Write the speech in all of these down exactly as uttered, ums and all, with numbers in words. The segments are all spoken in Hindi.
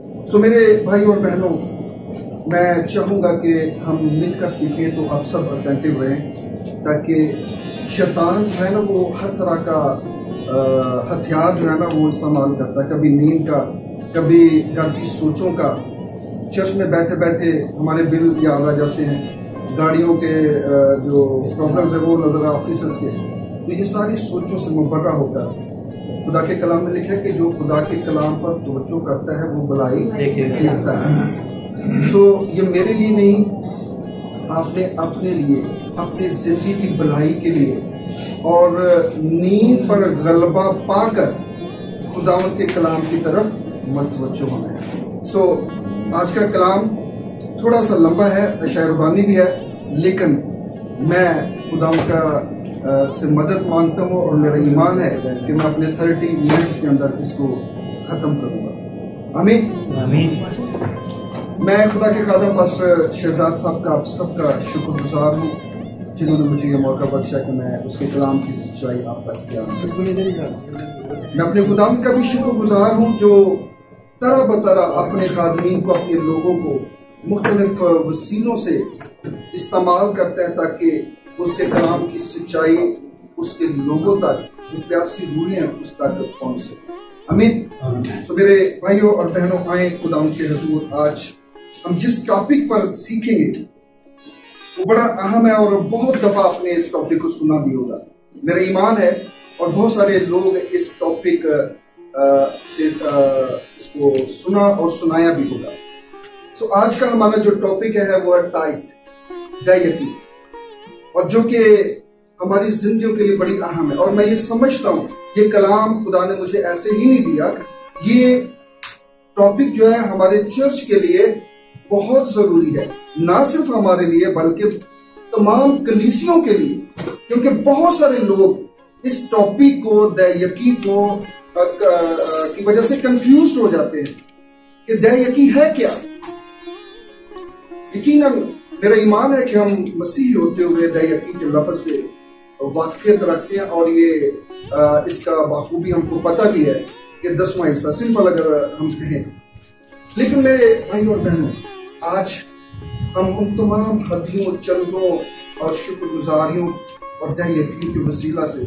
सो so, मेरे भाई और बहनों, मैं चाहूँगा कि हम मिलकर सीखें तो आप सब अटेंटिव रहें, ताकि शैतान जो है ना वो हर तरह का हथियार जो है ना वो इस्तेमाल करता है, कभी नींद का, कभी गलती सोचों का। चर्च में बैठे बैठे हमारे बिल याद आ जाते हैं, गाड़ियों के जो प्रॉब्लम्स है वो नजर आ ऑफिस के, तो ये सारी सोचों से मुबर्रा होता है। खुदा के कलाम में लिखा है कि जो खुदा के कलाम पर तवज्जो करता है वो भलाई देखता है। तो ये मेरे लिए नहीं, आपने अपने लिए, अपने जिंदगी की भलाई के लिए और नींद पर गलबा पाकर खुदावन के कलाम की तरफ मतवज्जो होना है। सो आज का कलाम थोड़ा सा लंबा है, अशायरबानी भी है, लेकिन मैं खुदा का से मदद मांगता हूँ और मेरा ईमान है कि मैं अपने तीस मिनट्स के अंदर इसको ख़त्म करूँगा। आमीन आमीन। मैं खुदा के खादिम पास्टर शहजाद साहब का, आप सबका शुक्रगुजार हूँ जिन्होंने मुझे ये मौका बख्शा कि मैं उसके कलाम की सच्चाई आप तक पहुँचाऊँ। मैं अपने खुदाम का भी शुक्रगुजार हूँ जो तरह बतरा अपने खादमीन को, अपने लोगों को मुख्तलिफ वसीलों से इस्तेमाल करता है ताकि उसके कलाम की सच्चाई उसके लोगों तक, जो प्यासी रूहें हैं उस तक पहुंच सके। आमीन। तो मेरे भाइयों और बहनों, आए खुदा के हुजूर आज हम जिस टॉपिक पर सीखेंगे वो बड़ा अहम है, और बहुत दफा आपने इस टॉपिक को सुना भी होगा, मेरा ईमान है, और बहुत सारे लोग इस टॉपिक से इसको सुना और सुनाया भी होगा। सो so, आज का हमारा जो टॉपिक है वो है टाइथ, दाए यकी, और जो कि हमारी जिंदगियों के लिए बड़ी अहम है। और मैं ये समझता हूँ ये कलाम खुदा ने मुझे ऐसे ही नहीं दिया, ये टॉपिक जो है हमारे चर्च के लिए बहुत जरूरी है, ना सिर्फ हमारे लिए बल्कि तमाम कलीसियों के लिए, क्योंकि बहुत सारे लोग इस टॉपिक को, दाए यकी को की वजह से कंफ्यूज हो जाते हैं कि दाए यकी है क्या। यकीनन मेरा ईमान है कि हम मसीही होते हुए दाए यकी के लफ्ज़ से वाकिफ़ियत रखते हैं, और ये आ, इसका बखूबी हमको पता भी है कि दसवां हिस्सा सिंपल अगर हम कहें। लेकिन मेरे भाई और बहनों, आज हम उन तमाम हदियों, चंदों और शुक्रगुजारियों और दाए यकी के वसीला से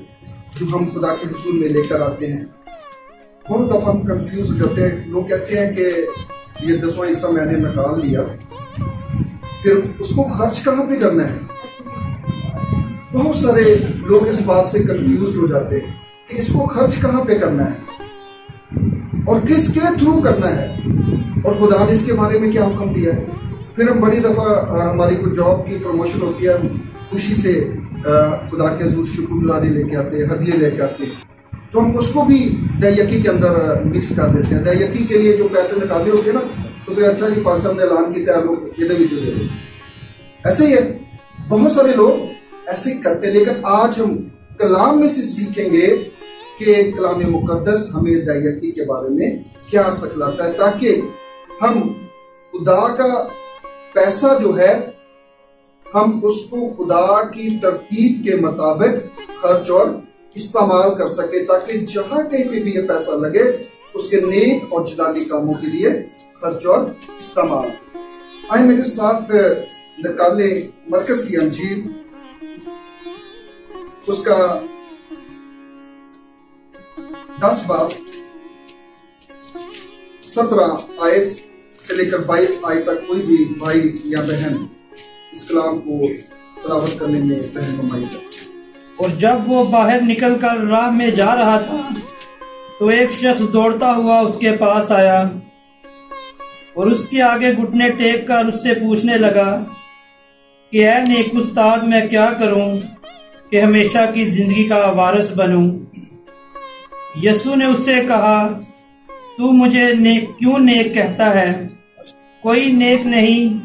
जो हम खुदा के हुजूर में लेकर आते हैं, बहुत दफ़ा हम कंफ्यूज करते हैं। लोग कहते हैं कि ये दसवां हिस्सा मैंने निकाल लिया, फिर उसको खर्च कहाँ पे करना है। बहुत सारे लोग इस बात से कंफ्यूज हो जाते हैं कि इसको खर्च कहाँ पे करना है और किसके थ्रू करना है, और खुदा ने इसके बारे में क्या हुक्म दिया है। फिर हम बड़ी दफ़ा हमारी को जॉब की प्रमोशन होती है, हम खुशी से खुदा के हुजूर शुक्रगुजारी लेके आते हैं, हदिये लेके आते हैं, तो हम उसको भी दाए यकी के अंदर मिक्स कर देते हैं। दाए यकी के लिए जो पैसे निकाले होते हैं ना, उसमें अच्छा जी पास हमने लान की तैयार लोग इधर भी जुड़े हैं। ऐसे ही है, बहुत सारे लोग ऐसे करते, लेकिन आज हम कलाम में से सीखेंगे कि कलाम मुकद्दस हमें दाए यकी के बारे में क्या सिखलाता है, ताकि हम खुदा का पैसा जो है हम उसको खुदा की तरतीब के मुताबिक खर्च और इस्तेमाल कर सके, ताकि जहां कहीं पे भी ये पैसा लगे उसके नेक और जिलाली कामों के लिए खर्च और इस्तेमाल। आइए मेरे साथ निकाले मरकज की अंजीर, उसका दस बाब सत्रह आयत से लेकर बाईस आयत तक। कोई भी भाई या बहन इस कलाम को तलावत करने में रहनुमाई कर। और जब वो बाहर निकलकर राह में जा रहा था तो एक शख्स दौड़ता हुआ उसके पास आया और उसके आगे घुटने टेक कर उससे पूछने लगा कि ऐ नेक उस्ताद, मैं क्या करूं कि हमेशा की जिंदगी का वारिस बनूं। यसु ने उससे कहा, तू मुझे नेक क्यों नेक कहता है? कोई नेक नहीं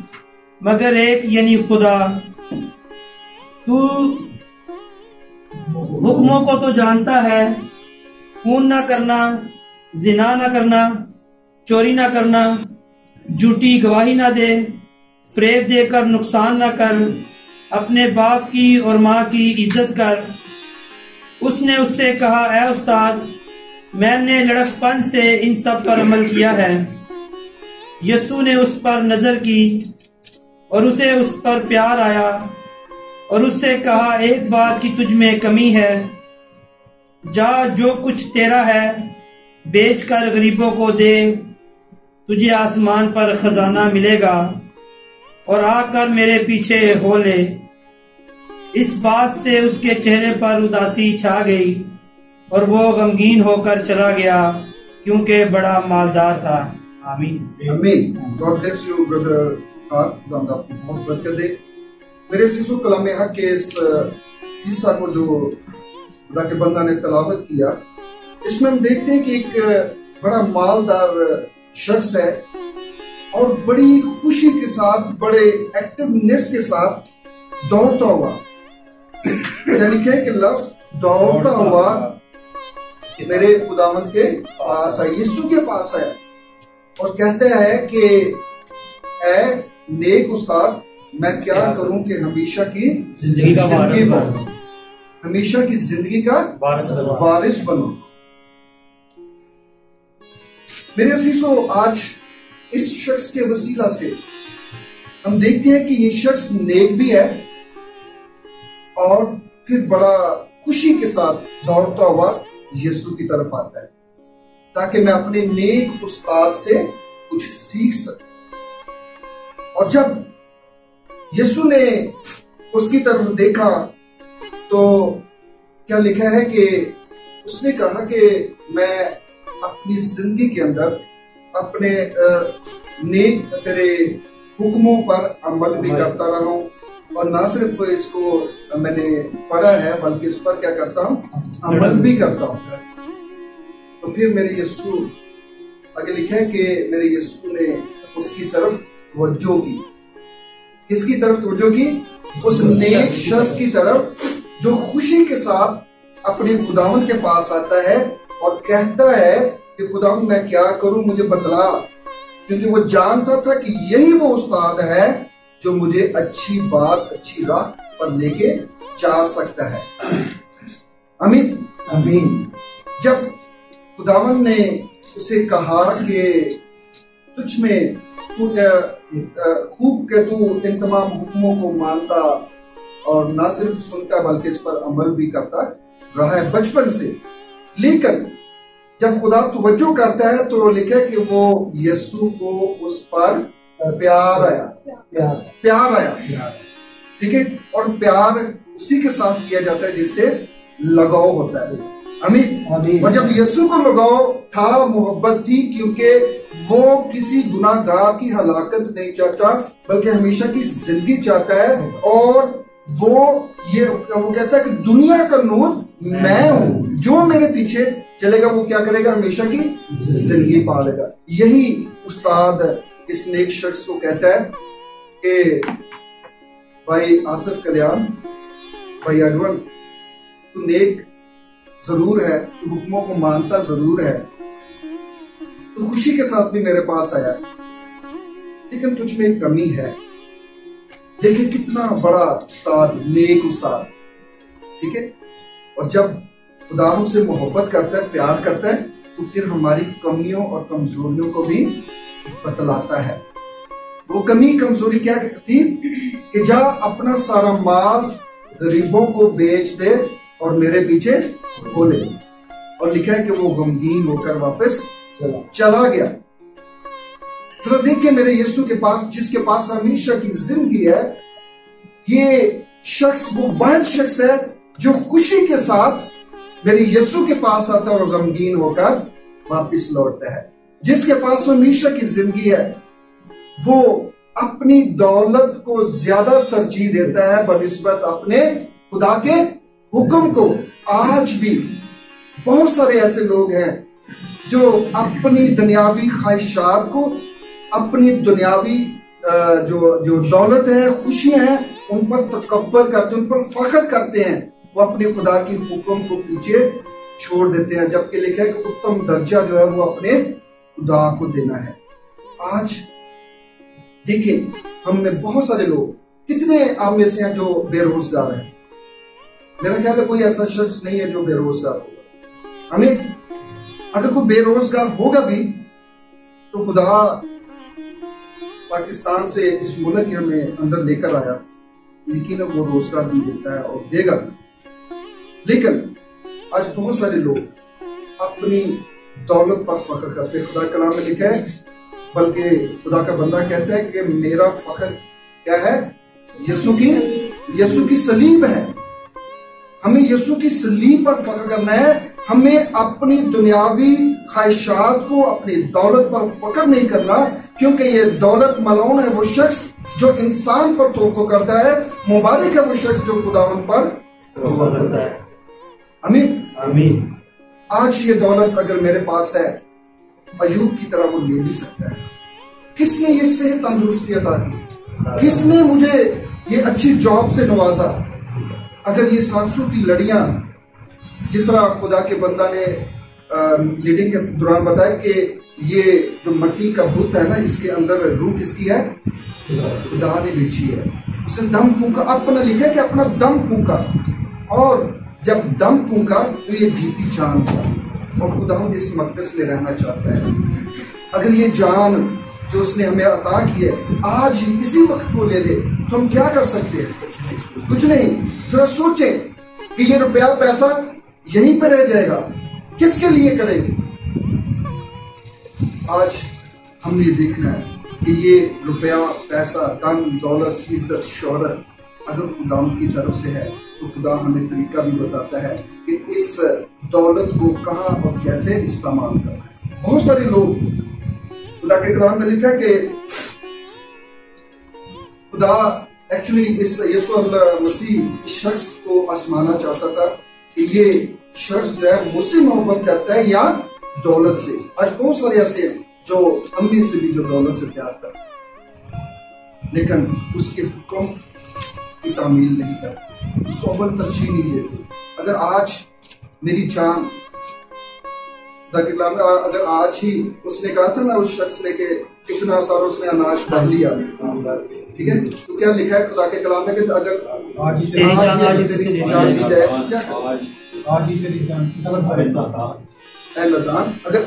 मगर एक, यानी खुदा। तू हुक्मों को तो जानता है, खून ना करना, जिना ना करना, चोरी ना करना, झूठी गवाही ना दे, फरेब देकर नुकसान ना कर, अपने बाप की और माँ की इज्जत कर। उसने उससे कहा, ऐ उस्ताद, मैंने लड़कपन से इन सब पर अमल किया है यीशु ने उस पर नजर की और उसे उस पर प्यार आया और उससे कहा, एक बात की तुझ में कमी है, जा जो कुछ तेरा है बेचकर गरीबों को दे, तुझे आसमान पर खजाना मिलेगा, और आकर मेरे पीछे हो ले। इस बात से उसके चेहरे पर उदासी छा गई और वो गमगीन होकर चला गया, क्योंकि बड़ा मालदार था। आमीन आमीन। God bless you brother. आपको बहुत बरकत दे। मेरे शिशु कलाम के इस हिस्सा को जो खुदा के बंदा ने तलावत किया, इसमें हम देखते हैं कि एक बड़ा मालदार शख्स है और बड़ी खुशी के साथ, बड़े एक्टिवनेस के साथ दौड़ता हुआ, यानी कि लफ्ज दौड़ता हुआ मेरे खुदावंद के पास आया, यीशु के पास आया और कहता है कि ऐ नेक उस्ताद, मैं क्या करूं कि हमेशा की जिंदगी का वारिस बनूं, हमेशा की जिंदगी का वारिस बनूं। मेरे अजीजों, आज इस शख्स के वसीला से हम देखते हैं कि ये शख्स नेक भी है और फिर बड़ा खुशी के साथ दौड़ता हुआ यीशु की तरफ आता है, ताकि मैं अपने नेक उस्ताद से कुछ सीख सकूं। और जब यीशु ने उसकी तरफ देखा तो क्या लिखा है कि उसने कहा कि मैं अपनी जिंदगी के अंदर अपने नेक तेरे हुक्मों पर अमल भी करता रहा हूँ, और ना सिर्फ इसको मैंने पढ़ा है बल्कि इस पर क्या करता हूँ, अमल भी करता हूँ। तो फिर मेरे यीशु, आगे लिखा है कि मेरे यीशु ने उसकी तरफ तवज्जो की। किसकी तरफ तवज्जो की? उस नेक शख्स की तरफ जो खुशी के साथ अपने खुदावन के पास आता है और कहता है कि खुदावन मैं क्या करूं, मुझे बतला, क्योंकि वो जानता था कि यही वो उस्ताद है जो मुझे अच्छी बात, अच्छी राह पर लेके जा सकता है। आमीन आमीन। जब खुदावन ने उसे कहा कि तुझ में खूब के तू इन तमाम हुक्मों को मानता और ना सिर्फ सुनता बल्कि इस पर अमल भी करता रहा है बचपन से, लेकिन जब खुदा तवज्जो करता है तो लिखा कि वो यीशु को उस पर प्यार आया, प्यार आया, ठीक है। और प्यार उसी के साथ किया जाता है जिससे लगाव होता है। आमीन। और जब यीशु को लगाव था, मोहब्बत थी, क्योंकि वो किसी गुनाहगार की हलाकत नहीं चाहता बल्कि हमेशा की जिंदगी चाहता है, और वो ये वो कहता है कि दुनिया का नूर मैं हूं, जो मेरे पीछे चलेगा वो क्या करेगा, हमेशा की जिंदगी पा लेगा। यही उस्ताद इस नेक शख्स को कहता है कि भाई आसिफ कल्याण, भाई अडवन, तू नेक जरूर है, तू हुक्मों को मानता जरूर है, तू खुशी के साथ भी मेरे पास आया, लेकिन तुझ में एक कमी है। देखिए कितना बड़ा उस्ताद, नेक उस्ताद, ठीक है। और जब खुदा हमसे मोहब्बत करता है, प्यार करता है, तो फिर हमारी कमियों और कमजोरियों को भी बतलाता है। वो कमी कमजोरी क्या थी कि जा अपना सारा माल गरीबों को बेच दे और मेरे पीछे हो ले। और लिखा है कि वो गमगीन होकर वापस चला गया। तो देखिए मेरे यीशु के पास, जिसके पास हमेशा की जिंदगी है, ये शख्स वो वाहिद शख्स है जो खुशी के साथ मेरे यीशु के पास आता है और गमगीन होकर वापस लौटता है। जिसके पास हमेशा की जिंदगी है वो अपनी दौलत को ज्यादा तरजीह देता है बनिस्बत अपने खुदा के हुक्म को। आज भी बहुत सारे ऐसे लोग हैं जो अपनी दुनियावी ख्वाहिशात को, अपनी दुनियावी जो जो दौलत है, खुशियां हैं, उन पर तकब्बुर करते हैं, उन पर फख्र करते हैं, वो अपने खुदा की हुक्म को पीछे छोड़ देते हैं, जबकि लिखा है कि उत्तम दर्जा जो है वो अपने खुदा को देना है। आज देखें, हम में बहुत सारे लोग, कितने आप में से हैं जो बेरोजगार हैं? मेरा ख्याल है कोई ऐसा शख्स नहीं है जो बेरोजगार होगा। हमें अगर कोई बेरोजगार होगा भी तो खुदा पाकिस्तान से इस मुल्क हमें अंदर लेकर आया, लेकिन अब वो रोजगार नहीं देता है और देगा। लेकिन आज बहुत सारे लोग अपनी दौलत पर फख्र करते हैं। खुदा कलाम में लिखा है, बल्कि खुदा का बंदा कहता है कि मेरा फख्र क्या है? यीशु की यीशु की सलीब है। हमें यीशु की सलीब पर फख्र करना है। हमें अपनी दुनियावी ख्वाहिशात को, अपनी दौलत पर फख्र नहीं करना, क्योंकि ये दौलत मलऊन है। वो शख्स जो इंसान पर तवक्को करता है, मुबारक है वो शख्स जो खुदावंद पर तवक्को करता है। आमीन आमीन। आज ये दौलत अगर मेरे पास है, अयूब की तरह वो ले भी सकता है। किसने ये सेहत तंदुरुस्ती अदा की? किसने मुझे ये अच्छी जॉब से नवाजा? अगर ये सांसों की लड़ियां, जिस तरह खुदा के बंदा ने लीडिंग के दौरान बताया कि ये जो मट्टी का बुत है ना, इसके अंदर रूह किसकी है? खुदा ने बेची है। उसने दम फूंका, अपना लिखा कि अपना दम फूंका, और जब दम फूंका तो ये जीती जान था। और खुदा इस मकदस में रहना चाहता है। अगर ये जान जो उसने हमें अता की है, आज ही इसी वक्त को ले ले, तो हम क्या कर सकते हैं? कुछ नहीं। जरा सोचें कि ये रुपया पैसा यहीं पर रह जाएगा, किसके लिए करेंगे? आज हमने देखना है कि ये रुपया पैसा, धन दौलत, इज्जत, शोहरत अगर खुदा की तरफ से है, तो खुदा हमें तरीका भी बताता है कि इस दौलत को कहाँ और कैसे इस्तेमाल करना है। बहुत सारे लोग, खुदा के कलाम में लिखा है कि खुदा एक्चुअली इस यीशु मसीह शख्स को आसमाना चाहता था कि ये शख्स जो है मुझसे मोहब्बत करता है या दौलत से। आज बहुत सारे ऐसे हैं जो अम्मी से भी जो दौलत से प्यार करते हैं, लेकिन उसके हुक्म की तामील नहीं करते, उसको अमल तरजीह नहीं देते। अगर आज मेरी जान, अगर आज ही उसने कहा था ना उस शख्स ने कि कितना सारा उसने अनाज भर लिया, ठीक है, तो क्या लिखा है खुदा के कलाम में कि अगर आज ही आज ही जान ली जाए, आज ही तेरी जान, अगर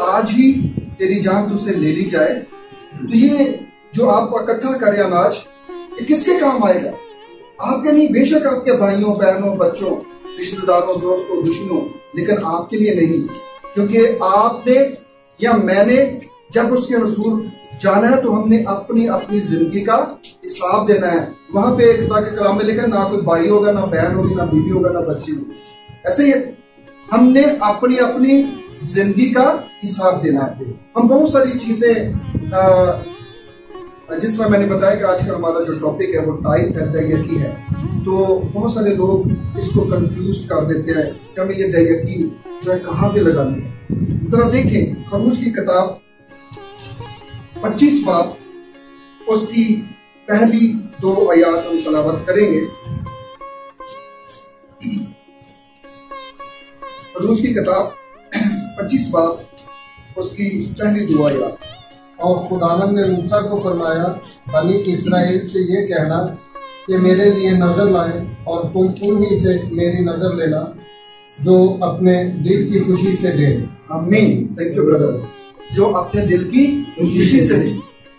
आज ही तेरी जान तुझसे ले ली जाए, तो ये जो आप इकट्ठा करें अनाज, ये किसके काम आएगा? आपके नहीं, बेशक आपके भाइयों, बहनों, बच्चों, रिश्तेदारों, दोस्तों, दुश्मनों, लेकिन आपके लिए नहीं। क्योंकि आपने या मैंने जब उसके रसूल जाना है, तो हमने अपनी अपनी जिंदगी का हिसाब देना है। वहां पे खुदा के कलाम में लिखा, ना कोई भाई होगा, ना बहन होगी, ना बीवी होगा, ना बच्ची होगी। ऐसे ही हमने अपनी अपनी जिंदगी का हिसाब देना है। हम बहुत सारी चीजें, जिस तरह मैंने बताया कि आज का हमारा जो टॉपिक है वो टाइथ है, दाए याकी है, तो बहुत सारे लोग इसको कंफ्यूज कर देते हैं कि हमें ये दाए याकी जो है कहाँ पे लगानी है। जरा देखें खरूज की किताब पच्चीस बाब, उसकी पहली दो आयत हम तलावत करेंगे। खरूज की किताब पच्चीस बाब, उसकी पहली दो आयत। और खुदावंद ने मूसा को फरमाया, बनी इसराइल से ये कहना कि मेरे लिए नजर लाए और तुम उन्हीं से मेरी नजर लेना जो अपने दिल की खुशी से दे। आमीन। Thank you brother. जो अपने दिल की खुशी से दे।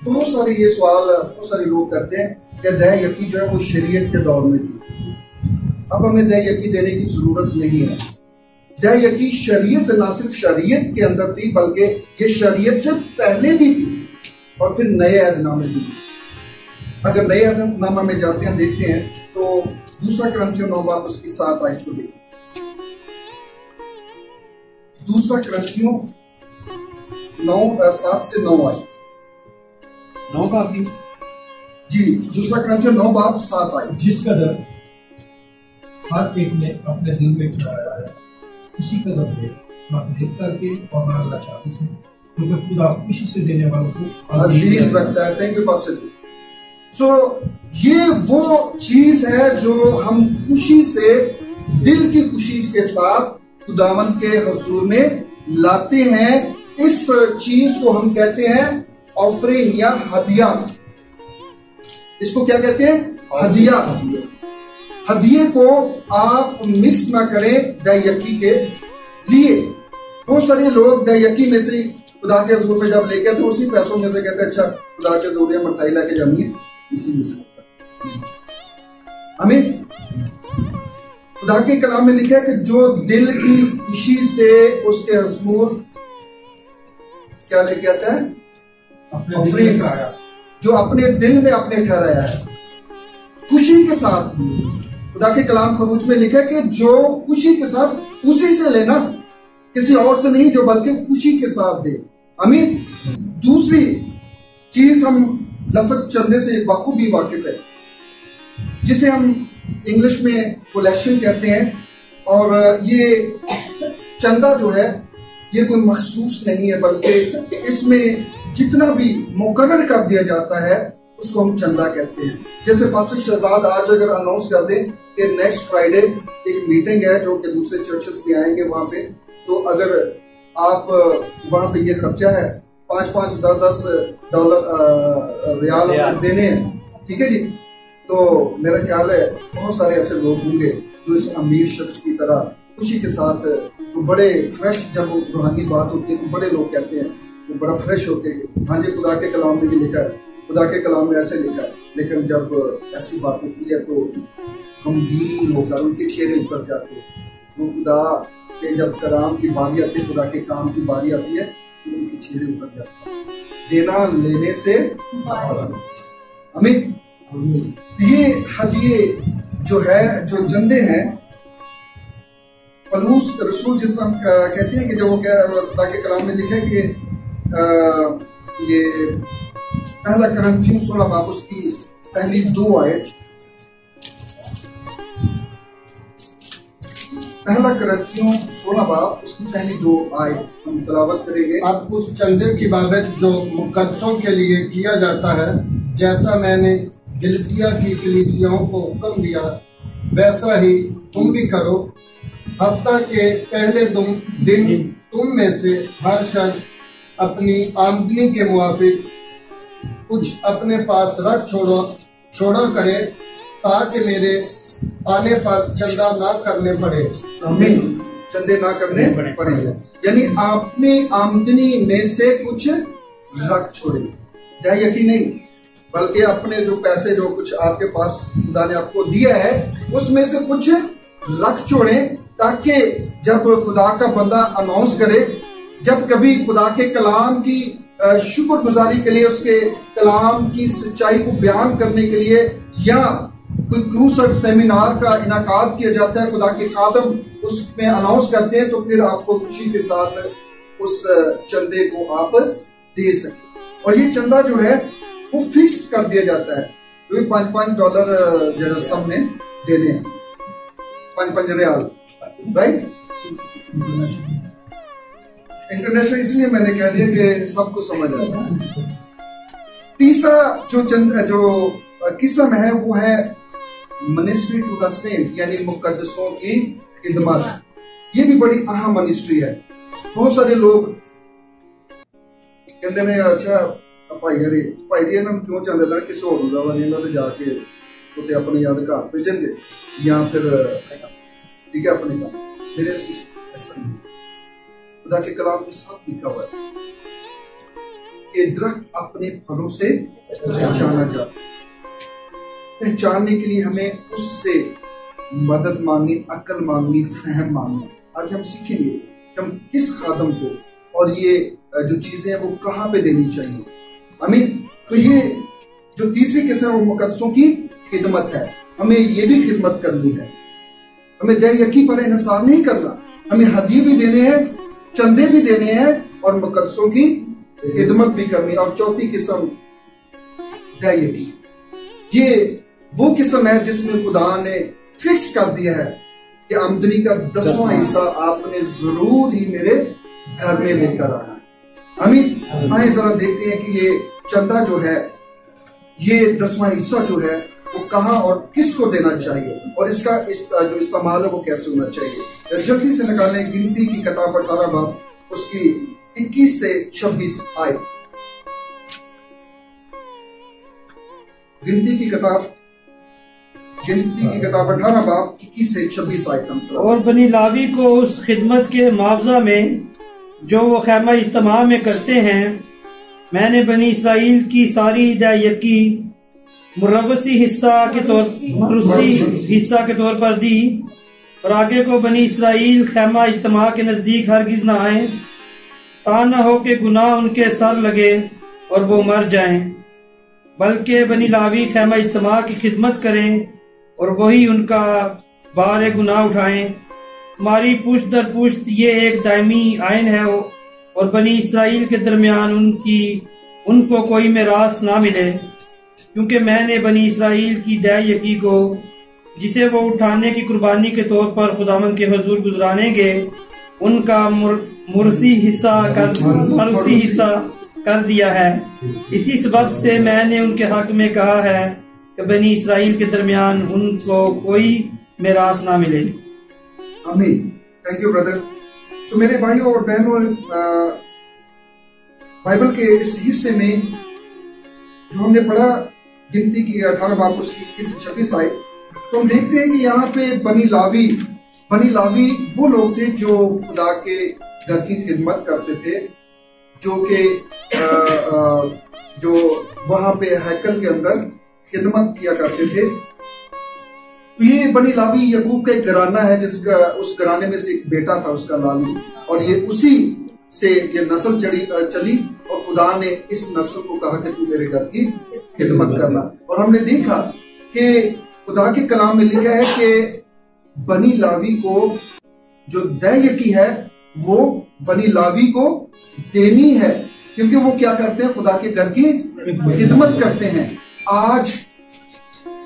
बहुत सारे ये सवाल बहुत सारे लोग करते हैं कि दाए याकी जो है वो शरीयत के दौर में थी, अब हमें दाए याकी देने की जरूरत नहीं है। दाए याकी शरीयत से, ना सिर्फ शरीयत के अंदर थी, बल्कि ये शरीयत से पहले भी थी और फिर नए अहदनामे भी। अगर नए अहदनामा में जाते हैं, देखते हैं, तो दूसरा क्रंथियों नौ बाब उसकी सात आयत को देखें। दूसरा क्रंथियों नौ सात से नौ आए, नौ बाब जी, दूसरा क्रंथियों नौ बाब सात आए। जिस कदर हर एक ने अपने दिल में चढ़ाया है, उसी कदर दे, ना भेद करके और ना लाचारी से, क्योंकि खुदा खुशी से देने वालों को आजीज रखता है। Thank you pastor. सो ये वो चीज है जो हम खुशी से, दिल की खुशी के साथ खुदावंद के हुजूर में लाते हैं। इस चीज को हम कहते हैं ऑफरिंग या हदिया। इसको क्या कहते हैं? हदिया। हदिये को आप मिस ना करें दाए याकी के लिए। बहुत सारे लोग दाए याकी में से खुदा के हजूर में जब लेके तो उसी पैसों में से कहते अच्छा खुदा के हजूर में मिठाई लेके जानी है, इसी में से आमीन। खुदा के कलाम में लिखा है कि जो दिल की खुशी से उसके हजूर क्या लेके आता है, अपने जो अपने दिल में अपने ठहराया है खुशी के साथ। खुदा के कलाम खरूज में लिखा है कि जो खुशी के साथ, उसी से लेना, किसी और से नहीं, जो बल्कि खुशी के साथ दे। आमीन। दूसरी चीज, हम लफ्ज चंदे से बखूबी वाकिफ है, जिसे हम इंग्लिश में कोलेक्शन कहते हैं। और ये चंदा जो है ये कोई मखसूस नहीं है, बल्कि इसमें जितना भी मुकर्रर कर दिया जाता है उसको हम चंदा कहते हैं। जैसे पास्टर शहजाद आज अगर अनाउंस कर दें कि नेक्स्ट फ्राइडे एक मीटिंग है जो कि दूसरे चर्चेस भी आएंगे वहां पे, तो अगर आप वहां पे ये खर्चा है पांच पांच दस दस डॉलर रियाल देने हैं, ठीक है जी, तो मेरा ख्याल है बहुत सारे ऐसे लोग होंगे जो इस अमीर शख्स की तरह खुशी के साथ, तो बड़े फ्रेश, जब रूहानी बात होती है तो बड़े लोग कहते हैं तो बड़ा फ्रेश होते हैं। हाँ जी, खुदा के कलाम में भी लिखा है, खुदा के कलाम में ऐसे लिखा है, लेकिन जब ऐसी बात होती है तो गमगीन होकर उनके चेहरे उतर जाते हैं। वो खुदा के जब कलाम की बारी आती है, खुदा के काम की बारी आती है, तो उनके चेहरे उतर जाते हैं। देना लेने से अमीन। ये हदिये जो है, जो चंदे हैं, पलूस रसूल जिस तरह कहते हैं कि जब वो खुदा के कलाम में लिखा है कि आ, ये पहला करंथियों सोलह बाब उसकी पहली दो आयत, पहला करंथियों सोलह बाब उसकी पहली दो आए हम तलावत करेंगे। अब उस चंदे की बाबत जो मुकद्दसों के लिए किया जाता है, जैसा मैंने गिलतिया की कलीसियाओं को हुक्म दिया वैसा ही तुम भी करो। हफ्ता के पहले तुम दिन तुम में से हर शख्स अपनी आमदनी के मुताबिक कुछ अपने पास रख छोड़ो छोड़ा करे, ताकि मेरे आने पर चंदा ना करने पड़े। आमीन। चंदे ना करने पड़े, यानी आपने आमदनी में से कुछ रख छोड़े, दाए यकी नहीं, बल्कि अपने जो पैसे जो कुछ आपके पास खुदा ने आपको दिया है उसमें से कुछ रख छोड़े, ताकि जब खुदा का बंदा अनाउंस करे, जब कभी खुदा के कलाम की शुक्रगुजारी के लिए, उसके कलाम की सच्चाई को बयान करने के लिए, या कोई क्रूसर सेमिनार का इनाकाद किया जाता है, खुदा के खादम उसमें अनाउंस करते हैं, तो फिर आपको खुशी के साथ उस चंदे को आप दे सके। और ये चंदा जो है वो फिक्स्ड कर दिया जाता है, तो पांच पांच डॉलर जो सबने देने हैं, पांच पांच रियाल, राइट। इंटरनेशनल इसलिए मैंने कह दिया कि सबको समझ आता है। तीसरा जो चंद जो किस्म है वो है मिनिस्ट्री टू द सेंट, यानी मुकद्दसों की खिदमत। ये भी बड़ी अहम मिनिस्ट्री है। बहुत सारे लोग कहते हैं अच्छा भाई हरे भाई जी इन्होंने क्यों चंदे लगा, किसी होर नूं लावांगे, इन्हां ते जाके उत्ते अपने याद घर भेजेंगे या फिर ठीक है अपने काम। मेरे ऐसा नहीं, खुदा के कलाम के साथ लिखा हुआ है कि दरख्त अपने फलों से पहचाना जाता है। पहचानने के लिए हमें उससे मदद मांगनी, अक्ल मांगनी, फहम मांगनी, आगे हम सीखेंगे कि हम किस खादम को और ये जो चीजें हैं वो कहाँ पे देनी चाहिए। आमीन। तो ये जो तीसरी किस्म है वो मुकद्दसों की खिदमत है। हमें ये भी खिदमत करनी है, हमें दाए यकी पर इंहसार नहीं करना, हमें हदी भी देने हैं, चंदे भी देने हैं और मुकद्दसों की खिदमत भी करनी। और चौथी किस्म दाए यकी, ये वो किस्म है जिसमें खुदा ने फिक्स कर दिया है कि आमदनी का दसवां हिस्सा आपने जरूर ही मेरे घर में लेकर आना है। आमीन। आइए जरा देखते हैं कि ये चंदा जो है, ये दसवां हिस्सा जो है वो कहाँ और किसको देना चाहिए और इसका इस जो इस्तेमाल है वो कैसे होना चाहिए। जल्दी से निकालें गिनती की किताब अठारह बाब उसकी इक्कीस से छब्बीस आए। गिनती की किताब गिनती की किताब अठारह बाब इक्कीस से छब्बीस आयत। और बनी लावी को उस खिदमत के मुआवजा में जो वो खैमा इज्तिमा में करते हैं। मैंने बनी इसराइल की सारी दायकी मुरवसी हिस्सा के तौर मरुसी हिस्सा के तौर पर दी, और आगे को बनी इसराइल खैमा इज्तिमा के नज़दीक हरगिज़ ना आए, ता न हो के गुनाह उनके सर लगे और वो मर जाएं, बल्कि बनी लावी खैमा इज्तिमा की खिदमत करें और वही उनका बारे गुनाह उठाएं। हमारी पुश्त दर पुश्त ये एक दायमी आयन है और बनी इसराइल के दरमियान उनकी उनको कोई मिरास ना मिले, क्योंकि मैंने बनी इसराइल की दै यकी को जिसे वो उठाने की कुर्बानी के तौर पर खुदावन के हुजूर गुजरानेंगे, उनका मुर, मुरसी हिस्सा कर मरसी हिस्सा कर दिया है। इसी सबब से मैंने उनके हक में कहा है कि बनी इसराइल के दरमियान उनको कोई मिरास ना मिले। आमीन। Thank you brother. तो मेरे भाइयों और बहनों, बाइबल के इस हिस्से में जो हमने पढ़ा गिनती की अठारह बाब उसकी इक्कीस छब्बीस आए, तो हम देखते हैं कि यहाँ पे बनी लावी बनी लावी वो लोग थे जो खुदा के घर की खिदमत करते थे, जो के आ, आ, जो वहां पे हैकल के अंदर खिदमत किया करते थे। ये बनी लावी यकूब का एक घराना है, जिसका उस घराने में से एक बेटा था उसका लावी, और ये उसी से ये नस्ल चढ़ी चली और खुदा ने इस नस्ल को कहा कि तू मेरे घर की खिदमत करना। और हमने देखा कि खुदा के कलाम में लिखा है कि बनी लावी को जो दै यकी है वो बनी लावी को देनी है, क्योंकि वो क्या करते हैं, खुदा के घर की खिदमत करते हैं। आज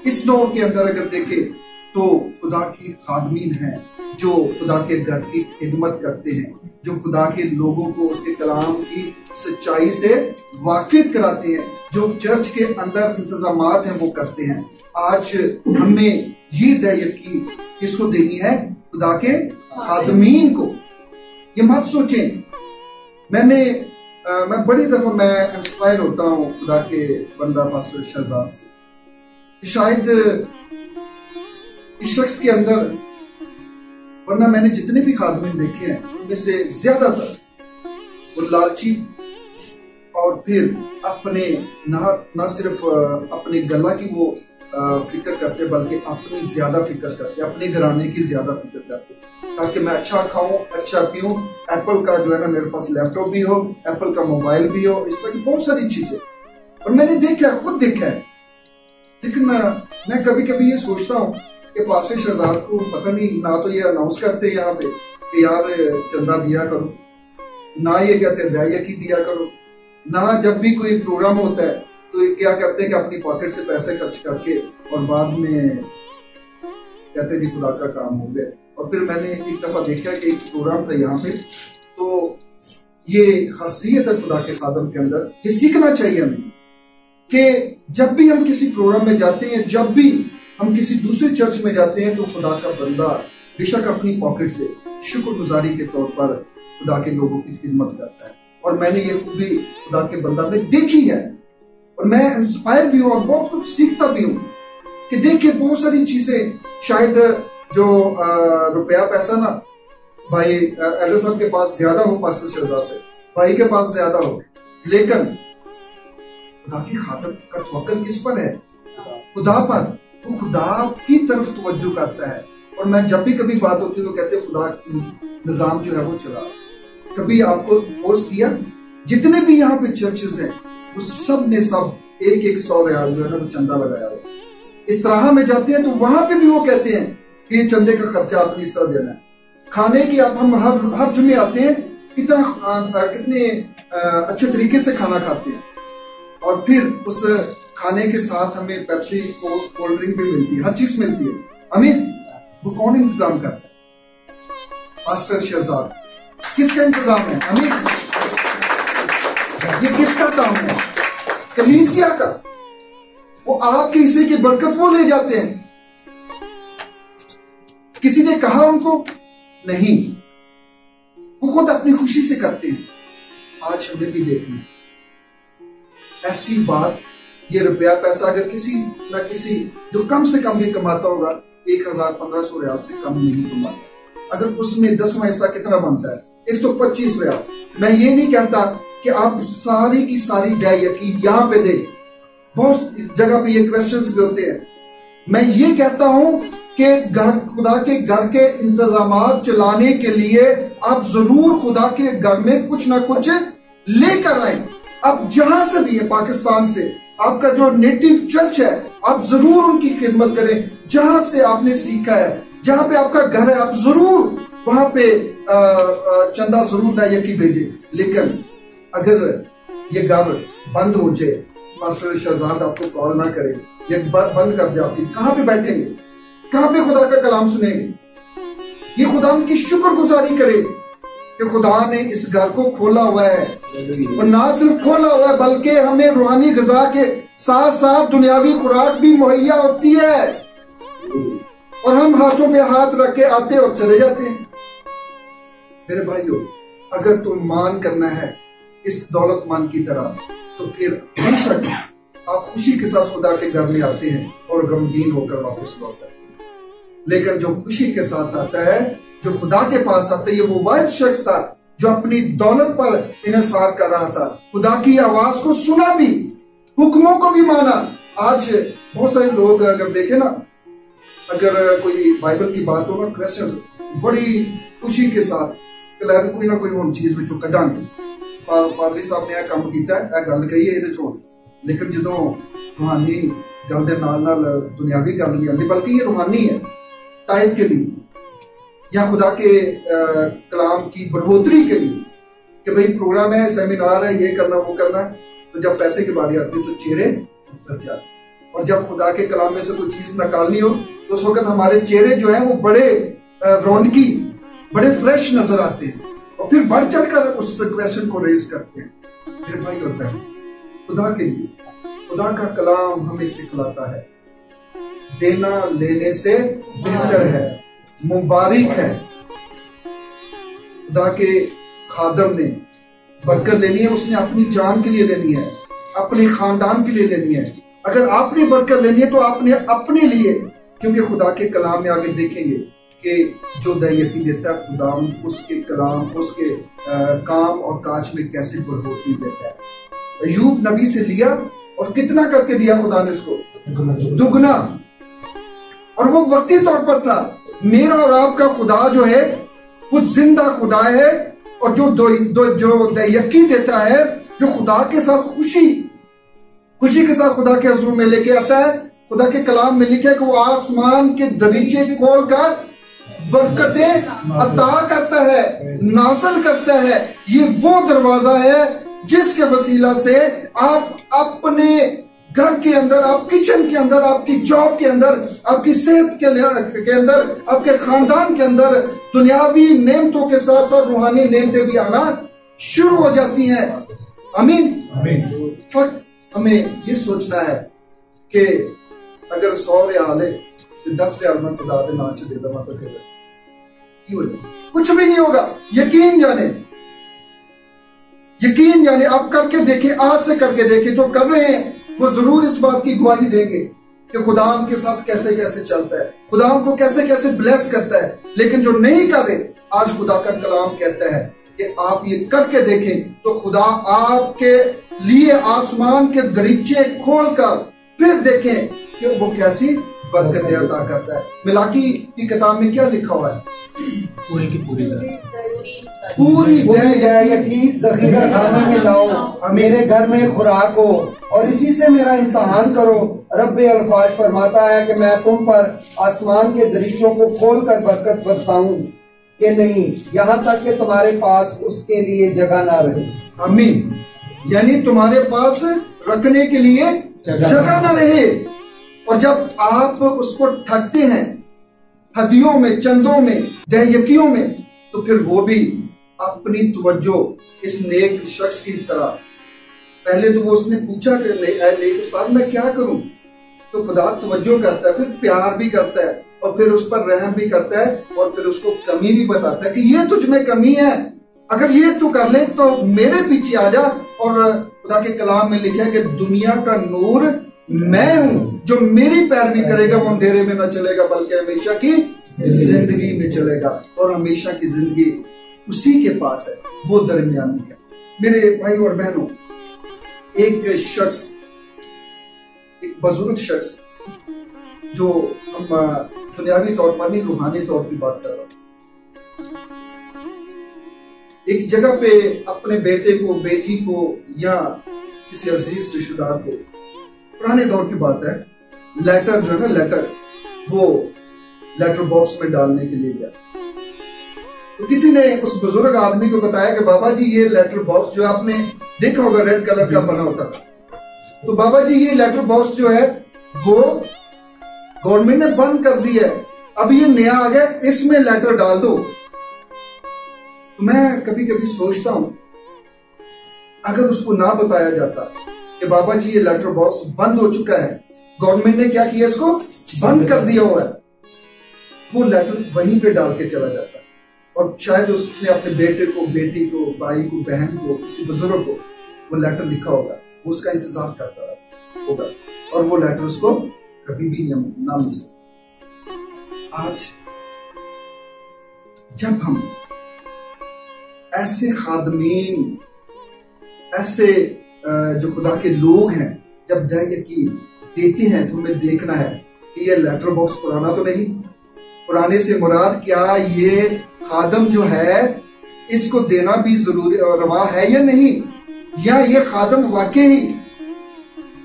इस दौर के अंदर अगर देखें तो खुदा की खादमीन है जो खुदा के घर की खिदमत करते हैं, जो खुदा के लोगों को उसके कलाम की सच्चाई से वाकिफ कराते हैं, जो चर्च के अंदर इंतजामात हैं वो करते हैं। आज हमें ये दै यकी किसको देनी है, खुदा के खादमीन को। ये मत सोचें, मैंने आ, मैं बड़ी दफा मैं इंस्पायर होता हूँ खुदा के बंदा पास्टर शहजाद से, शायद इस शख्स के अंदर, वरना मैंने जितने भी खादमीन देखे हैं उनमें से ज्यादातर वो लालची और फिर अपने ना ना सिर्फ अपने गला की वो फिक्र करते बल्कि अपनी ज्यादा फिक्र करते, अपने घराने की ज्यादा फिक्र करते, ताकि मैं अच्छा खाऊं अच्छा पीऊं, एप्पल का जो है ना मेरे पास लैपटॉप भी हो, एप्पल का मोबाइल भी हो, इस तरह की बहुत सारी चीजें। और मैंने देखा है, खुद देखा है। लेकिन मैं कभी कभी ये सोचता हूँ कि पास्टर शहजाद को पता नहीं, ना तो ये अनाउंस करते यहाँ पे कि यार चंदा दिया करो, ना ये कहते दै यकी दिया करो, ना जब भी कोई प्रोग्राम होता है तो ये क्या करते हैं कि अपनी पॉकेट से पैसे खर्च करके और बाद में कहते भी खुदा का काम हो गया। और फिर मैंने एक दफा देखा कि एक प्रोग्राम था यहाँ पे, तो ये खासियत है खुदा के खादम के अंदर, ये सीखना चाहिए हमें कि जब भी हम किसी प्रोग्राम में जाते हैं, जब भी हम किसी दूसरे चर्च में जाते हैं, तो खुदा का बंदा बेशक अपनी पॉकेट से शुक्रगुजारी के तौर पर खुदा के लोगों की खिदमत करता है। और मैंने ये खूबी खुदा के बंदा में देखी है, और मैं इंस्पायर भी हूँ और बहुत कुछ सीखता भी हूँ कि देखिए बहुत सारी चीजें, शायद जो रुपया पैसा ना भाई एल्डर साहब के पास ज्यादा हो, पास्टर शहजाद से भाई के पास ज्यादा हो, लेकिन खुदा की खादम का तवक्कल किस पर है, खुदा पर। वो खुदा की तरफ तवज्जो करता है। और मैं जब भी कभी बात होती है तो कहते हैं खुदा की निजाम जो है वो चला, कभी आपको फोर्स किया। जितने भी यहाँ पे चर्चेस हैं वो सब ने सब एक एक सौ रियाल जो है ना वो चंदा लगाया हो। इस तरह में जाते हैं तो वहां पे भी वो कहते हैं कि चंदे का खर्चा आपने इस तरह देना है। खाने की आप हम हर हर जुम्मे आते हैं, कितना कितने अच्छे तरीके से खाना खाते हैं, और फिर उस खाने के साथ हमें पेप्सी कोल्ड ड्रिंक भी मिलती है, हर चीज मिलती है। अमीन, वो कौन इंतजाम करता है, पास्टर शहजाद। किसका इंतजाम है? अमीन, ये किसका काम है? कलीसिया का। वो आपके हिस्से की बरकत वो ले जाते हैं। किसी ने कहा उनको नहीं, वो खुद अपनी खुशी से करते हैं। आज हमें भी देखना ऐसी बात, ये रुपया पैसा अगर किसी ना किसी जो कम से कम भी कमाता होगा, एक हजार पंद्रह सौ रियाल से कम नहीं कमाता। अगर उसमें दसवां हिस्सा कितना बनता है, एक सौ पच्चीस रियाल, मैं ये नहीं कहता कि आप सारी की सारी दायकी यहाँ पे दे, बहुत जगह पे ये क्वेश्चंस भी होते हैं। मैं ये कहता हूं कि घर खुदा के घर के इंतजामात चलाने के लिए आप जरूर खुदा के घर में कुछ ना कुछ लेकर आए। आप जहां से भी है, पाकिस्तान से आपका जो नेटिव चर्च है, आप जरूर उनकी खिदमत करें। जहां से आपने सीखा है, जहां पे आपका घर है, आप जरूर वहां पे चंदा जरूर दायकी भेजें। लेकिन अगर ये घर बंद हो जाए, पास्टर शहजाद आपको कॉल ना करे, ये बंद कर दे, आप कहाँ पे बैठेंगे, कहाँ पे खुदा का कलाम सुनेंगे? ये खुदा की शुक्रगुजारी करे कि खुदा ने इस घर को खोला हुआ है, और ना सिर्फ खोला हुआ है बल्कि हमें रूहानी ग़िज़ा के साथ साथ दुनियावी खुराक भी मुहैया होती है। और हम हाथों पे हाथ रख के आते और चले जाते हैं। मेरे भाइयों, अगर तुम मान करना है इस दौलतमान की तरह, तो फिर हमेशा आप खुशी के साथ खुदा के घर में आते हैं और गमगीन होकर वापस लौटते हैं। लेकिन जो खुशी के साथ आता है, जो खुदा के पास आता, ये वो वाइज शख्स था जो अपनी दौलत पर इन्हसार कर रहा था, खुदा की आवाज को सुना भी, हुक्मों को भी माना। आज बहुत सारे लोग अगर देखे ना, अगर कोई बाइबल की बात हो ना, क्वेश्चंस बड़ी खुशी के साथ कोई ना कोई हम चीज विचों कढ़ांगे। पादरी साहब ने यह काम किया, यह गल कही है, लेकिन जो रूहानी गल के नाल नाल दुनियावी गल भी आती, बल्कि ये रूहानी है। ताइद के लिए या खुदा के आ, कलाम की बढ़ोतरी के लिए कि भाई प्रोग्राम है, सेमिनार है, ये करना वो करना, तो जब पैसे की बारी आती है तो चेहरे उतर जाते। और जब खुदा के कलाम में से कोई चीज निकालनी हो तो उस वक्त हमारे चेहरे जो है वो बड़े रौनकी, बड़े फ्रेश नजर आते हैं, और फिर बढ़ चढ़ कर उस क्वेश्चन को रेज करते हैं। फिर भाई होता है खुदा के लिए, खुदा का कलाम हमें सिखलाता है देना लेने से बेहतर है, मुबारक है। खुदा के खादम ने बरकत लेनी है, उसने अपनी जान के लिए लेनी है, अपने खानदान के लिए लेनी है। अगर आपने बरकत लेनी है तो आपने अपने लिए, क्योंकि खुदा के कलाम में आगे देखेंगे कि जो दायकी देता है खुदा उसके कलाम, उसके आ, काम और काज में कैसे बढ़ोतरी देता है। अय्यूब नबी से लिया और कितना करके दिया खुदा ने उसको, दुगना। और वो वक्ती तौर पर था। मेरा और आपका खुदा जो है वो जिंदा खुदा है, और जो दो, दो, जो दायकी देता है, जो खुदा के साथ खुशी खुशी के साथ खुदा के हुजूर में लेके आता है। खुदा के कलाम में लिखा है कि वो आसमान के दरीचे खोलकर बरकतें अता करता है, नासल करता है। ये वो दरवाजा है जिसके वसीला से आप अपने घर के अंदर, आप किचन के अंदर, आपकी जॉब के अंदर, आपकी सेहत के, के अंदर, आपके खानदान के अंदर दुनियावी नेमतों के साथ साथ रूहानी नेमतें भी आना शुरू हो जाती हैं। अमीन, अमीन। फक्त हमें ये सोचना है कि अगर सौ रियाल है तो दस रियाल में खुदा के नाम से दे दूंगा तो फिर कुछ भी नहीं होगा। यकीन जाने, यकीन जाने, आप करके देखें, आज से करके देखें। जो कर रहे हैं वो जरूर इस बात की गवाही देंगे कि खुदा उनके साथ कैसे कैसे चलता है, खुदा उनको कैसे कैसे ब्लेस करता है। लेकिन जो नहीं करे, आज खुदा का कलाम कहता है कि आप ये करके देखें तो खुदा आपके लिए आसमान के दरीचे खोलकर फिर देखें कि वो कैसी बरकतें अता करता है। मलाकी की किताब में क्या लिखा हुआ है? पूरी की पूरी पूरी दायकी ज़खीरा खाना में लाओ, मेरे घर में खुराक हो, और इसी से मेरा इम्तहान करो। रब अल्फाज फरमाता है कि मैं तुम पर आसमान के दरीचों को खोल कर बरकत बरसाऊं कि नहीं, यहाँ तक कि तुम्हारे पास उसके लिए जगह ना रहे। आमीन। यानी तुम्हारे पास रखने के लिए जगह ना रहे। और जब आप उसको ठगते हैं हदियों में, चंदों में, दायकियों में, तो फिर वो भी अपनी तवज्जो इस नेक शख्स की तरह। पहले तो वो उसने पूछा कि नेक उस्ताद मैं क्या करूं, तो खुदा तवज्जो करता है, फिर प्यार भी करता है, और फिर उस पर रहम भी करता है, और फिर उसको कमी भी बताता है कि ये तुझ में कमी है, अगर ये तू कर ले तो मेरे पीछे आ जा। और खुदा के कलाम में लिखा है कि दुनिया का नूर मैं हूं, जो मेरी पैरवी करेगा वो अंधेरे में ना चलेगा बल्कि हमेशा की जिंदगी में चलेगा। और हमेशा की जिंदगी उसी के पास है, वो दरमियानी है। मेरे भाई और बहनों, एक शख्स, एक बुजुर्ग शख्स, जो हम दुनियावी तौर पर नहीं रूहानी तौर पर बात कर रहा हूं, एक जगह पे अपने बेटे को, बेटी को या किसी अजीज रिश्तेदार को, पुराने दौर की बात है, लेटर जो है ना लेटर, वो लेटर बॉक्स में डालने के लिए गया। तो किसी ने उस बुजुर्ग आदमी को बताया कि बाबा जी ये लेटर बॉक्स जो आपने देखा होगा रेड कलर का बना होता था, तो बाबा जी ये लेटर बॉक्स जो है वो गवर्नमेंट ने बंद कर दिया है, अब ये नया आ गया, इसमें लेटर डाल दो। तो मैं कभी कभी सोचता हूं, अगर उसको ना बताया जाता कि बाबा जी ये लेटर बॉक्स बंद हो चुका है, गवर्नमेंट ने क्या किया, इसको बंद कर दिया हुआ है, वो लेटर वहीं पे डाल के चला जाता और शायद उसने अपने बेटे को, बेटी को, भाई को, बहन को, किसी बुजुर्ग को वो लेटर लिखा होगा, वो उसका इंतजार करता होगा और वो लेटर उसको कभी भी ना मिल सकता। आज जब हम ऐसे खादमीन, ऐसे जो खुदा के लोग हैं, जब दाए यकीन देते हैं, तुम्हें देखना है कि ये लेटर बॉक्स पुराना तो नहीं, पुराने से मुराद क्या ये खादम जो है इसको देना भी जरूरी रवा है या नहीं, या ये खादम वाकई ही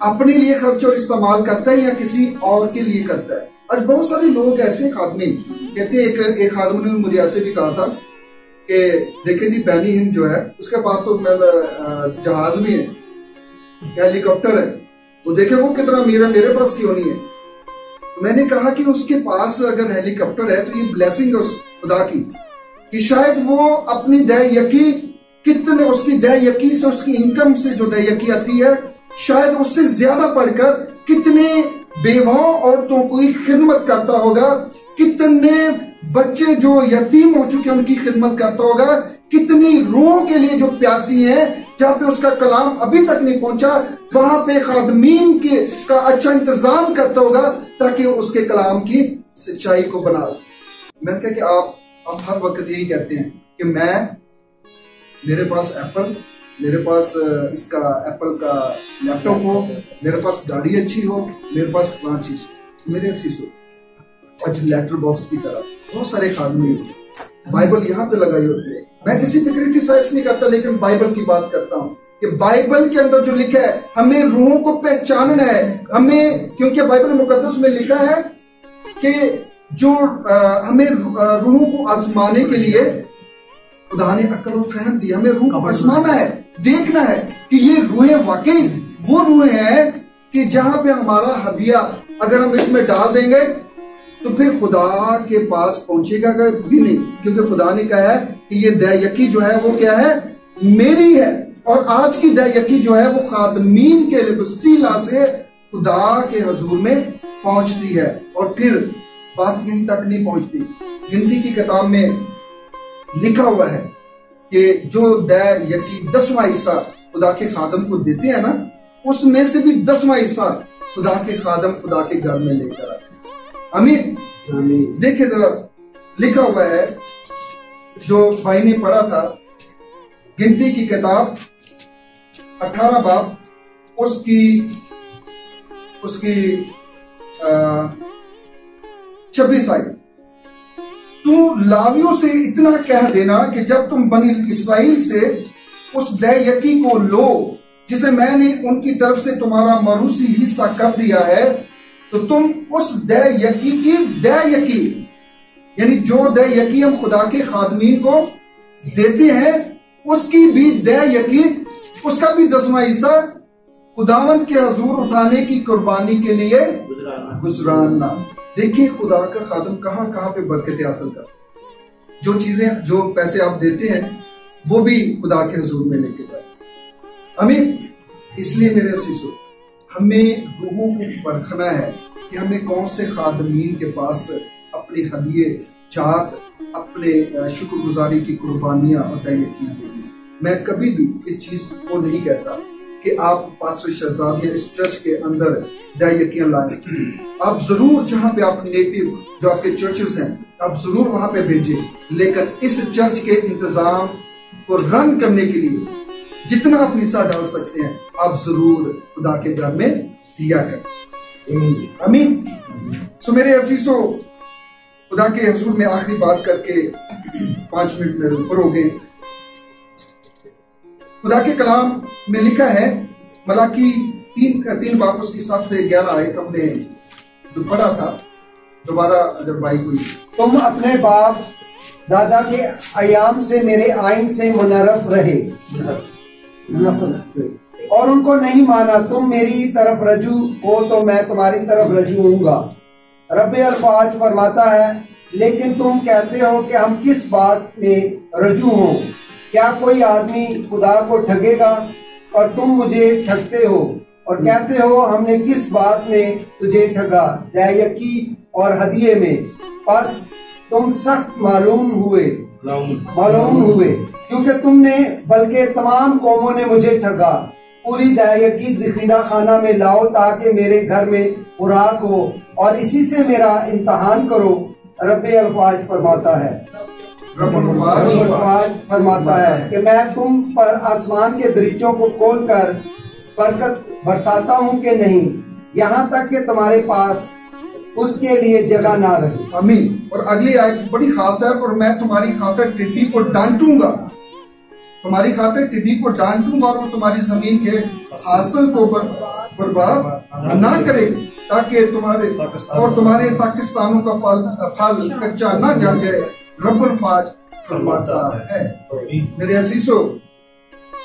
अपने लिए खर्च और इस्तेमाल करता है या किसी और के लिए करता है। आज बहुत सारे लोग ऐसे खादमीन कहते, एक, एक खादम ने मुझे ऐसे भी कहा था, देखे जी बैनी हिंद जो है उसके पास तो जहाज भी है, हेलीकॉप्टर है, तो देखे वो कितना अमीर है, मेरे पास क्यों नहीं है। मैंने कहा कि उसके पास अगर हेलीकॉप्टर है तो ये ब्लेसिंग है उस खुदा की, कि शायद वो अपनी दाए यकी कितने, उसकी दाए यकी से, उसकी इनकम से जो दाए यकी आती है, शायद उससे ज्यादा पढ़कर कितने बेवाओं औरतों की खिदमत करता होगा, कितने बच्चे जो यतीम हो चुके उनकी खिदमत करता होगा, कितनी रूह के लिए जो प्यासी हैं, जहां पे उसका कलाम अभी तक नहीं पहुंचा, वहां पे खादमीन के का अच्छा इंतजाम करता होगा ताकि उसके कलाम की सच्चाई को बना सके। मैंने कहा कि आप आप हर वक्त यही कहते हैं कि मैं, मेरे पास एप्पल, मेरे पास इसका एप्पल का लैपटॉप हो, मेरे पास गाड़ी अच्छी हो, मेरे पास पांच चीज हो, मेरे चीज हो। आज लेटर बॉक्स की तरह बहुत सारे खादमी, बाइबल यहाँ पे लगाई होती है। मैं किसी पे क्रिटिसाइज नहीं करता, लेकिन बाइबल की बात करता हूँ कि बाइबल के अंदर जो लिखा है, हमें रूहों को पहचानना है, हमें, क्योंकि बाइबल मुकद्दस में लिखा है कि जो आ, हमें रूहों को आजमाने के लिए खुदा ने अक्ल और फहम दी, हमें रूह को आजमाना है, देखना है कि ये रूहें वाकई वो रूहें हैं कि जहां पे हमारा हदिया अगर हम इसमें डाल देंगे तो फिर खुदा के पास पहुंचेगा भी नहीं, क्योंकि खुदा ने कहा है कि ये दाए यकी जो है वो क्या है, मेरी है। और आज की दाए यकी जो है वो खादमीन के वसीला से खुदा के हजूर में पहुंचती है। और फिर बात यहीं तक नहीं पहुंचती, हिंदी की किताब में लिखा हुआ है कि जो दाए यकी दसवां हिस्सा खुदा के खादम को देते हैं ना, उसमें से भी दसवां हिस्सा खुदा के खादम खुदा के घर में लेकर आते हैं। आमीन। देखिए जरा लिखा हुआ है, जो भाई ने पढ़ा था, गिनती की किताब अठारह बाब उसकी उसकी छब्बीस आई, तू लावियों से इतना कह देना कि जब तुम बनी इस्राइल से उस दाए यकी को लो जिसे मैंने उनकी तरफ से तुम्हारा मरूसी हिस्सा कर दिया है, तो तुम उस दाए यकी की दाए यकी, यानी जो दाए यकी हम खुदा के खादमीन को देते हैं, उसकी भी दाए यकी, उसका भी दसवां हिस्सा खुदावंद के हजूर उठाने की कुर्बानी के लिए गुजराना। देखिए खुदा का खादम कहाँ कहाँ पे बरकत हासिल कर, जो चीजें, जो पैसे आप देते हैं वो भी खुदा के हजूर में लेके जाए। हमें इसलिए मेरे शिशु, हमें रूहों को परखना है कि हमें कौन से खादमीन के पास अपने हदिये, जात, अपने शुक्रगुजारी की कुर्बानियां और दाए यकी देनी। मैं कभी भी इस चीज को नहीं कहता कि आप पास्टर शहजाद या इस चर्च के अंदर दाए यकियां लाएं। आप जरूर जहां पे आप नेटिव, जो आपके चर्चेस हैं, आप जरूर वहां पे भेजें, लेकिन इस चर्च के इंतजाम को रन करने के लिए जितना आप हिस्सा डाल सकते हैं आप जरूर खुदा के घर में दिया करें। आमीन। सो मेरे अजीजों, खुदा के हुजूर में आखिरी बात करके पांच मिनट में ऊपर हो गए। खुदा के कलाम में लिखा है मलाकी तीन तीन बाप उसकी सात से ग्यारह आयत हमने जो पढ़ा था, दोबारा अगर भाई कोई तुम अपने बाप दादा के आयाम से मेरे आईन से मुनरफ रहे और उनको नहीं माना, तुम मेरी तरफ रजू हो तो मैं तुम्हारी तरफ रजू होऊंगा। रब्बे अलफाज फरमाता है, लेकिन तुम कहते हो कि हम किस बात में रजू हो? क्या कोई आदमी खुदा को ठगेगा? और तुम मुझे ठगते हो और कहते हो हमने किस बात में तुझे ठगा? दाए यकी और हदिये में। बस तुम सख्त मालूम हुए मालूम हुए क्योंकि तुमने बल्कि तमाम कौमों ने मुझे ठगा। पूरी दाए यकी ज़खीरा खाना में लाओ ताकि मेरे घर में खुराक हो और इसी से मेरा इम्तहान करो। रब्बे अलफाज फरमाता है रब्बे फरमाता है कि मैं तुम पर आसमान के दरीचों को खोल कर बरकत बरसाता हूँ कि नहीं, यहाँ तक कि तुम्हारे पास उसके लिए जगह ना रहे। आमीन। और अगली आयत बड़ी खास है, और मैं तुम्हारी खातिर टिड्डी को डांटूंगा, तुम्हारी खातिर टिड्डी को डांटूंगा और तुम्हारी जमीन के हासिल को बर्बाद ना करेगी ताकि तुम्हारे और तुम्हारे पाकिस्तानों का फल कच्चा ना जल जाए। रब्बुल फाज फरमाता है। मेरे अजीजों,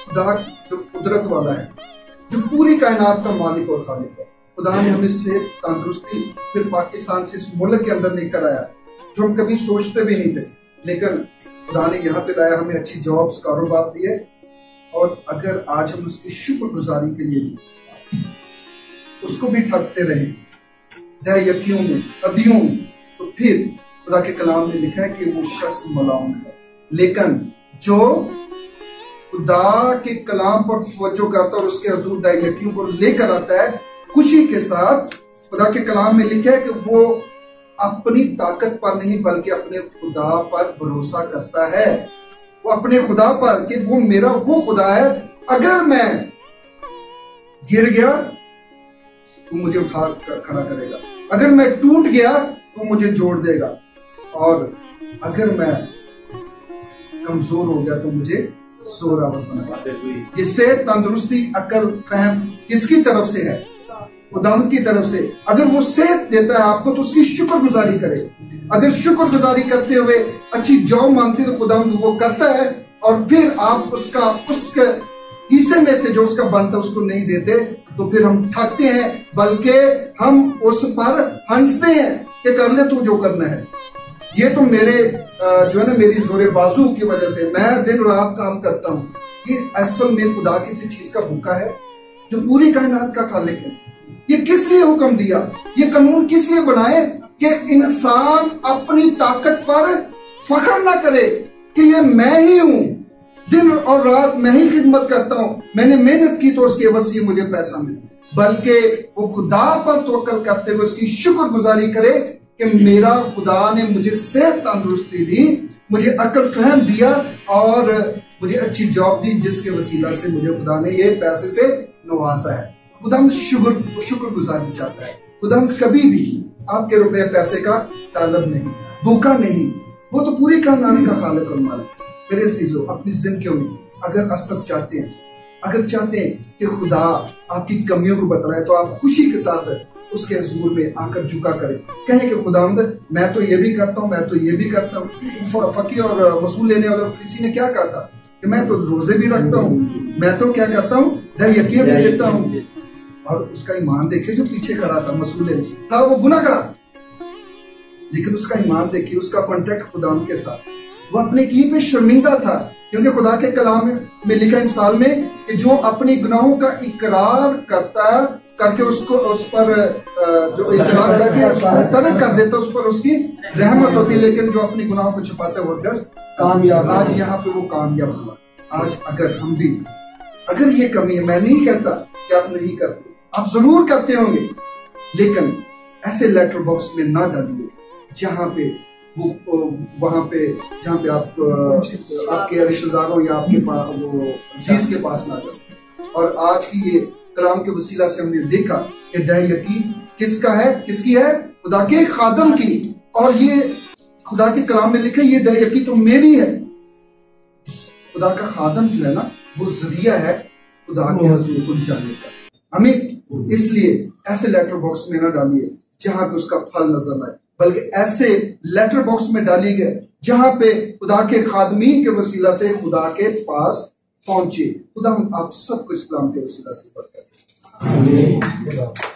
खुदा जो कुदरत वाला है, जो पूरी कायनात का मालिक और खालिक है, खुदा ने हमें सेहत तंदुरुस्ती फिर पाकिस्तान से इस मुल्क के अंदर लेकर आया जो हम कभी सोचते भी नहीं थे, लेकिन खुदा ने यहाँ पे लाया, हमें अच्छी जॉब्स कारोबार दिए, और अगर आज हम उसकी शुक्रगुजारी के लिए भी उसको भी ठगते रहे दाए यकियों में अदियों में, तो फिर खुदा के कलाम में लिखा है कि वो शख्स मलाम है। लेकिन जो खुदा के कलाम पर तवज्जो करता है और उसके हुजूर दाए यकियों को लेकर आता है खुशी के साथ, खुदा के कलाम में लिखा है कि वो अपनी ताकत पर नहीं बल्कि अपने खुदा पर भरोसा करता है, वो अपने खुदा पर कि वो मेरा वो खुदा है, अगर मैं गिर गया तो मुझे उठा कर खड़ा करेगा, अगर मैं टूट गया तो मुझे जोड़ देगा, और अगर मैं कमजोर हो गया तो मुझे इससे तंदुरुस्ती अकल फहम किसकी तरफ से है? खुदावंद की तरफ से। अगर वो सेहत देता है आपको तो उसकी शुक्रगुजारी करे, अगर शुक्रगुजारी करते हुए अच्छी जॉब मांगते तो खुदावंद वो करता है, और फिर आप उसका उसके हिस्से में से जो उसका बनता उसको नहीं देते तो फिर हम ठगते हैं, बल्कि हम उस पर हंसते हैं कि कर ले तू जो करना है। ये तो मेरे जो है ना मेरी जोरे बाजू की वजह से मैं दिन रात काम करता हूँ, ये असल में खुदा किसी चीज का भूखा है जो पूरी कायनात का खालिक है। ये किस लिए हुक्म दिया, ये कानून किस लिए बनाए कि इंसान अपनी ताकत पर फखर ना करे कि ये मैं ही हूँ, दिन और रात मैं ही खिदमत करता हूँ, मैंने मेहनत की तो उसके वसीले मुझे पैसा मिले, बल्कि वो खुदा पर तवक्कल करते हुए उसकी शुक्रगुजारी करे कि मेरा खुदा ने मुझे सेहत तंदुरुस्ती दी, मुझे अकल फहम दिया और मुझे अच्छी जॉब दी जिसके वसीला से मुझे खुदा ने ये पैसे से नवाजा है। खुदा हम शुक्र शुक्रगुजारी चाहता है। खुदा हम कभी भी आपके रुपए पैसे का तालब नहीं, भूखा नहीं, वो तो पूरी कायनात का खालिक और मालिक। मेरे चीजों, अपनी जिंदगियों में अगर असर चाहते हैं, अगर चाहते हैं कि खुदा आपकी कमियों को बतलाए तो आप खुशी के साथ उसके हुजूर में आकर झुका करें, कहें कि खुदावंद मैं तो ये भी करता हूँ, मैं तो ये भी करता हूँ। फकीर और वसूल लेने वाला फरीसी ने क्या कहा था कि मैं तो रोजे भी रखता हूँ, मैं तो क्या करता हूँ दाए यकी भी देता हूँ, और उसका ईमान देखे जो पीछे खड़ा था मसूले ने, था वो गुनाहगार, लेकिन उसका ईमान देखिए, उसका कॉन्टेक्ट खुदावंद के साथ, वो अपने किए पे शर्मिंदा था, क्योंकि खुदा के कलाम में लिखा मिसाल में कि जो अपने गुनाहों का इकरार करता है करके उसको उस पर जो इकरार करके तर्क कर देता उस पर उसकी रहमत होती है, लेकिन जो अपने गुनाहों को छुपाते वो कामयाब, आज यहाँ पे वो कामयाब हुआ। आज अगर हम भी अगर ये कमी है, मैं नहीं कहता कि आप नहीं करते, आप जरूर करते होंगे, लेकिन ऐसे लेटर बॉक्स में ना डालिए जहाँ पे वहाँ पे जहाँ पे आप आपके रिश्तेदारों या आपके वो अजीज के पास ना जा सके। और आज की ये कलाम के वसीला से हमने देखा कि दाए यकी किसका है, किसकी है? खुदा के खादम की। और ये खुदा के कलाम में लिखे ये दाए यकी तो मेरी है। खुदा का खादम जो है ना वो जरिया है खुदा के हुजूर को जाने का। हमें इसलिए ऐसे लेटर बॉक्स में ना डालिए जहां पे उसका फल नजर आए, बल्कि ऐसे लेटर बॉक्स में डाली गए जहां पे खुदा के खादमी के वसीला से खुदा के पास पहुंचे। खुदा हम आप सबको इस कलाम के वसीला से बरकत दे। आमीन।